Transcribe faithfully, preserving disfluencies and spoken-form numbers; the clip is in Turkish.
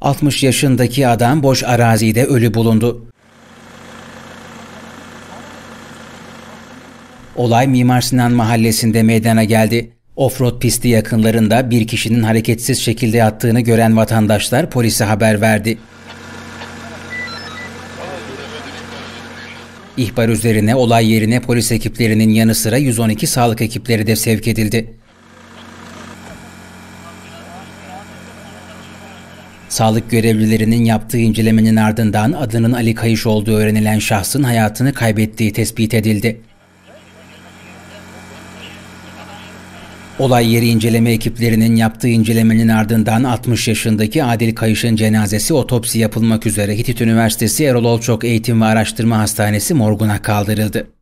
altmış yaşındaki adam boş arazide ölü bulundu. Olay Mimar Sinan Mahallesi'nde meydana geldi. Offroad pisti yakınlarında bir kişinin hareketsiz şekilde yattığını gören vatandaşlar polise haber verdi. İhbar üzerine olay yerine polis ekiplerinin yanı sıra yüz on iki sağlık ekipleri de sevk edildi. Sağlık görevlilerinin yaptığı incelemenin ardından adının Ali Kayış olduğu öğrenilen şahsın hayatını kaybettiği tespit edildi. Olay yeri inceleme ekiplerinin yaptığı incelemenin ardından altmış yaşındaki Adil Kayış'ın cenazesi otopsi yapılmak üzere Hitit Üniversitesi Erol Olçok Eğitim ve Araştırma Hastanesi morguna kaldırıldı.